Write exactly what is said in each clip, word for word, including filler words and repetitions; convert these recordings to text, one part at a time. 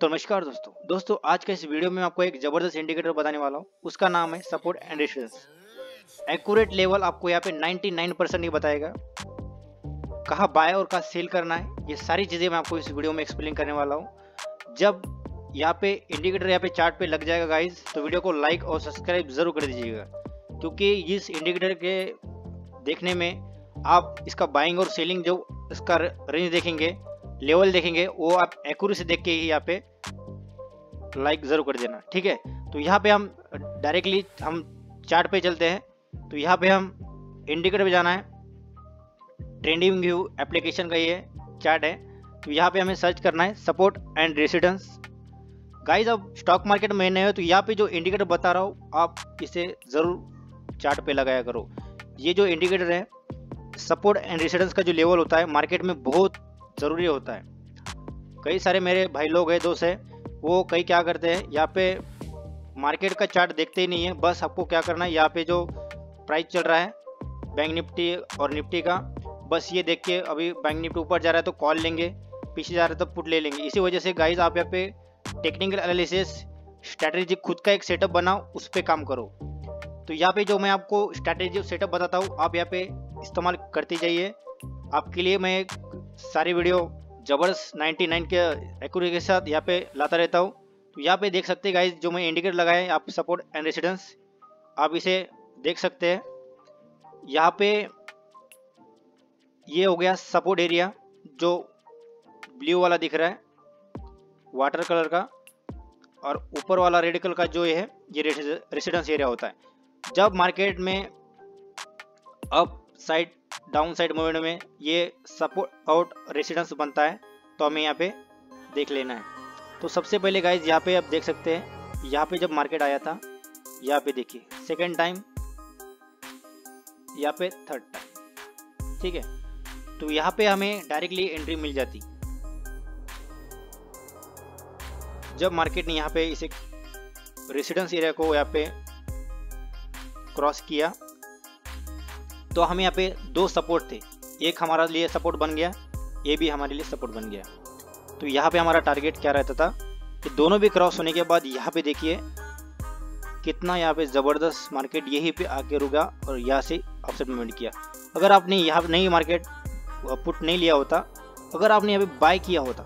तो नमस्कार दोस्तों दोस्तों आज के इस वीडियो में आपको एक जबरदस्त इंडिकेटर बताने वाला हूँ। उसका नाम है support and resistance. Accurate level आपको यहाँ पे निन्यानवे परसेंट ही बताएगा, कहाँ बाय और कहाँ सेल करना है। ये सारी चीजें मैं आपको इस वीडियो में एक्सप्लेन करने वाला हूँ। जब यहाँ पे इंडिकेटर यहाँ पे चार्ट पे लग जाएगा गाइज, तो वीडियो को लाइक और सब्सक्राइब जरूर कर दीजिएगा, क्योंकि इस इंडिकेटर के देखने में आप इसका बाइंग और सेलिंग जो इसका रेंज देखेंगे, लेवल देखेंगे, वो आप एक्यूरेसी देख के ही यहाँ पे लाइक जरूर कर देना, ठीक है। तो यहाँ पे हम डायरेक्टली हम चार्ट पे चलते हैं। तो यहाँ पे हम इंडिकेटर पे जाना है, ट्रेंडिंग व्यू एप्लीकेशन का ये चार्ट है। तो यहाँ पे हमें सर्च करना है सपोर्ट एंड रेजिस्टेंस। गाइज अब स्टॉक मार्केट में नए हो तो यहाँ पे जो इंडिकेटर बता रहा हूँ आप इसे ज़रूर चार्ट पे लगाया करो। ये जो इंडिकेटर है सपोर्ट एंड रेजिस्टेंस का जो लेवल होता है मार्केट में बहुत ज़रूरी होता है। कई सारे मेरे भाई लोग हैं, दोस्त हैं, वो कई क्या करते हैं यहाँ पे मार्केट का चार्ट देखते ही नहीं है। बस आपको क्या करना है, यहाँ पे जो प्राइस चल रहा है बैंक निफ्टी और निफ्टी का, बस ये देख के अभी बैंक निफ्टी ऊपर जा रहा है तो कॉल लेंगे, पीछे जा रहा है तो पुट ले लेंगे। इसी वजह से गाइज आप यहाँ पे टेक्निकल एनालिसिस स्ट्रैटेजी खुद का एक सेटअप बनाओ, उस पर काम करो। तो यहाँ पे जो मैं आपको स्ट्रैटेजी सेटअप बताता हूँ आप यहाँ पे इस्तेमाल करते जाइए। आपके लिए मैं सारी वीडियो जबरदस्त निन्यानवे के एक्यूरेसी के साथ यहाँ पे लाता रहता हूँ। तो यहाँ पे देख सकते हैं गाइज जो मैं इंडिकेटर लगाए आप सपोर्ट एंड रेजिस्टेंस, आप इसे देख सकते हैं। यहाँ पे ये हो गया सपोर्ट एरिया जो ब्लू वाला दिख रहा है वाटर कलर का, और ऊपर वाला रेड कलर का जो ये है ये रेजिस्टेंस एरिया होता है। जब मार्केट में upside downside movement में ये सपोर्ट आउट रेजिस्टेंस बनता है तो हमें यहाँ पे देख लेना है। तो सबसे पहले गाइज यहाँ पे आप देख सकते हैं, यहाँ पे जब मार्केट आया था, यहाँ पे देखिए सेकंड टाइम, यहाँ पे थर्ड टाइम, ठीक है। तो यहाँ पे हमें डायरेक्टली एंट्री मिल जाती जब मार्केट ने यहाँ पे इसे रेजिस्टेंस एरिया को यहाँ पे क्रॉस किया। तो हम यहाँ पे दो सपोर्ट थे, एक हमारे लिए सपोर्ट बन गया, ये भी हमारे लिए सपोर्ट बन गया। तो यहाँ पे हमारा टारगेट क्या रहता था कि दोनों भी क्रॉस होने के बाद यहाँ पे देखिए कितना यहाँ पे ज़बरदस्त मार्केट यहीं पे आके रुका और यहाँ से अपसेट मूवमेंट किया। अगर आपने यहाँ नहीं मार्केट पुट नहीं लिया होता, अगर आपने यहाँ पे बाय किया होता,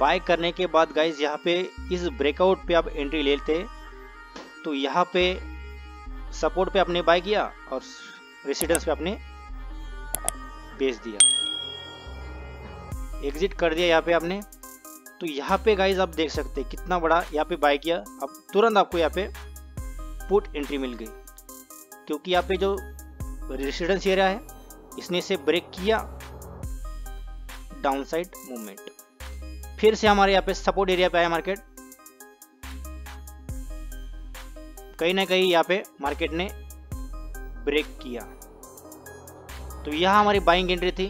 बाय करने के बाद गाइज यहाँ पे इस ब्रेकआउट पे आप एंट्री लेते, तो यहाँ पे सपोर्ट पे आपने बाय किया और रेजिस्टेंस पे आपने बेच दिया, एग्जिट कर दिया यहाँ पे आपने। तो यहाँ पे गाइज आप देख सकते हैं कितना बड़ा यहाँ पे बाय किया, अब तुरंत आपको यहाँ पे पुट एंट्री मिल गई, क्योंकि यहाँ पे जो रेजिस्टेंस एरिया है इसने से ब्रेक किया डाउन साइड मूवमेंट। फिर से हमारे यहाँ पे सपोर्ट एरिया पे आया मार्केट, कहीं ना कहीं यहाँ पे मार्केट ने ब्रेक किया। तो यह हमारी बाइंग एंट्री थी,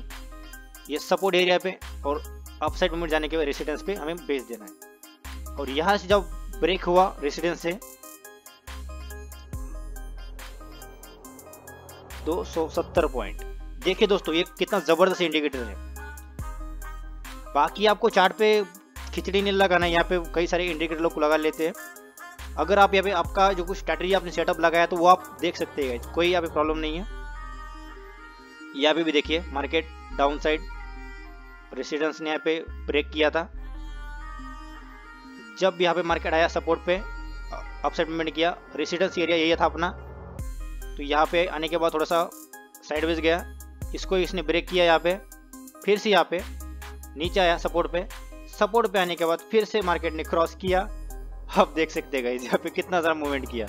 ये सपोर्ट एरिया पे और अपसाइड मूवमेंट जाने के बाद रेजिस्टेंस पे हमें बेच देना है। और यहाँ से जब ब्रेक हुआ रेजिस्टेंस से दो सौ सत्तर पॉइंट, देखिए दोस्तों ये कितना जबरदस्त इंडिकेटर है। बाकी आपको चार्ट पे खिचड़ी नहीं लगाना, यहाँ पे कई सारे इंडिकेटर लोग लगा लेते हैं। अगर आप यहाँ पे आपका जो कुछ स्ट्रैटेजी आपने सेटअप लगाया तो वो आप देख सकते हैं, कोई यहाँ पे प्रॉब्लम नहीं है। यहाँ पे भी देखिए मार्केट डाउन साइड रेजिस्टेंस ने यहाँ पे ब्रेक किया था, जब यहाँ पे मार्केट आया सपोर्ट पे अपसाइड मूवमेंट किया, रेजिस्टेंस एरिया यही था अपना। तो यहाँ पे आने के बाद थोड़ा सा साइडवेज गया, इसको इसने ब्रेक किया, यहाँ पे फिर से यहाँ पे नीचे आया सपोर्ट पे, सपोर्ट पे आने के बाद फिर से मार्केट ने क्रॉस किया। आप देख सकते हैं गाइस यहाँ पे कितना सारा मूवमेंट किया,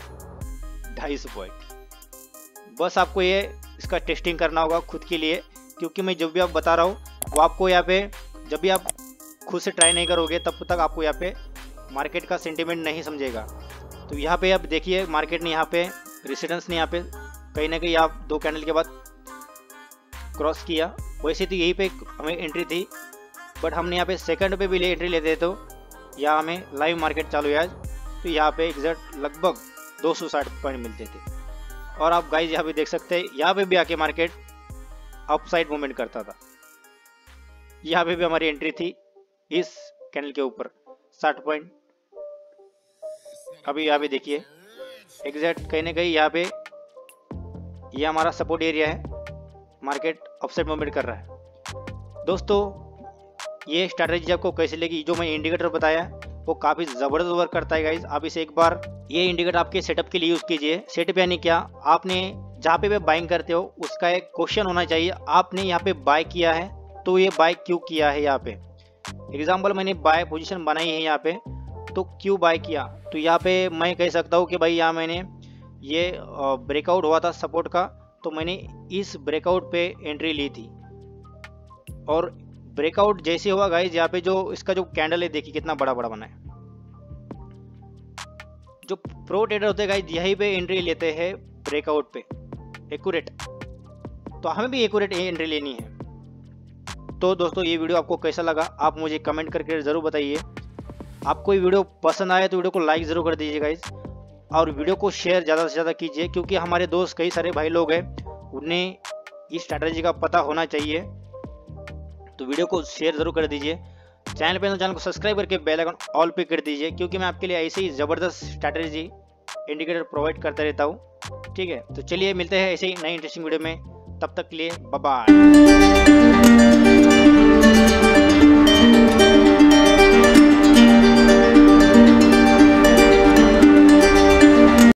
ढाई सौ पॉइंट। बस आपको ये इसका टेस्टिंग करना होगा खुद के लिए, क्योंकि मैं जब भी आप बता रहा हूँ वो आपको यहाँ पे जब भी आप खुद से ट्राई नहीं करोगे तब तक आपको यहाँ पे मार्केट का सेंटिमेंट नहीं समझेगा। तो यहाँ पे आप देखिए मार्केट ने यहाँ पे रेजिस्टेंस ने यहाँ पे कहीं ना कहीं आप दो कैंडल के बाद क्रॉस किया, वैसे तो यहीं पर हमें एंट्री थी, बट हमने यहाँ पे सेकेंड पे भी ले एंट्री लेते तो यहाँ हमें लाइव मार्केट चालू है आज, तो यहाँ पे एग्जैक्ट लगभग दो सौ साठ पॉइंट मिलते थे। और आप गाइज यहाँ पे देख सकते हैं यहाँ पे भी आके मार्केट अपसाइड मूवमेंट करता था, यहाँ पे भी हमारी एंट्री थी इस कैंडल के ऊपर। साठ पॉइंट। अभी यहाँ पे देखिए एग्जैक्ट कहीं ना कहीं यहाँ पे ये हमारा सपोर्ट एरिया है, मार्केट अपसाइड मूवमेंट कर रहा है। दोस्तों ये स्ट्रैटेजी आपको कैसे लगी, जो मैं इंडिकेटर बताया वो काफ़ी ज़बरदस्त वर्क करता है गाइज। आप इसे एक बार ये इंडिकेटर आपके सेटअप के लिए यूज़ कीजिए। सेटअप यानी क्या, आपने जहाँ पे आप बाइंग करते हो उसका एक क्वेश्चन होना चाहिए, आपने यहाँ पे बाय किया है तो ये बाय क्यों किया है। यहाँ पे एग्जाम्पल मैंने बाय पोजीशन बनाई है यहाँ पे, तो क्यों बाय किया, तो यहाँ पे मैं कह सकता हूँ कि भाई यहाँ मैंने ये ब्रेकआउट हुआ था सपोर्ट का, तो मैंने इस ब्रेकआउट पे एंट्री ली थी। और ब्रेकआउट जैसे हुआ गाइज, यहाँ पे जो इसका जो कैंडल है देखिए कितना बड़ा बड़ा बना है। जो प्रो ट्रेडर होते हैं गाइज यहीं पे एंट्री लेते हैं ब्रेकआउट पे एक्यूरेट, तो हमें भी एक्यूरेट एंट्री लेनी है। तो दोस्तों ये वीडियो आपको कैसा लगा आप मुझे कमेंट करके जरूर बताइए। आपको ये वीडियो पसंद आया तो वीडियो को लाइक जरूर कर दीजिए गाइज, और वीडियो को शेयर ज़्यादा से ज़्यादा कीजिए, क्योंकि हमारे दोस्त कई सारे भाई लोग हैं उन्हें इस स्ट्रैटेजी का पता होना चाहिए। तो वीडियो को शेयर ज़रूर कर दीजिए, चैनल पर चैनल को सब्सक्राइब करके बेल आइकन ऑल पे कर दीजिए, क्योंकि मैं आपके लिए ऐसे ही ज़बरदस्त स्ट्रैटेजी इंडिकेटर प्रोवाइड करता रहता हूँ। ठीक है, तो चलिए मिलते हैं ऐसे ही नई इंटरेस्टिंग वीडियो में, तब तक के लिए बाय बाय।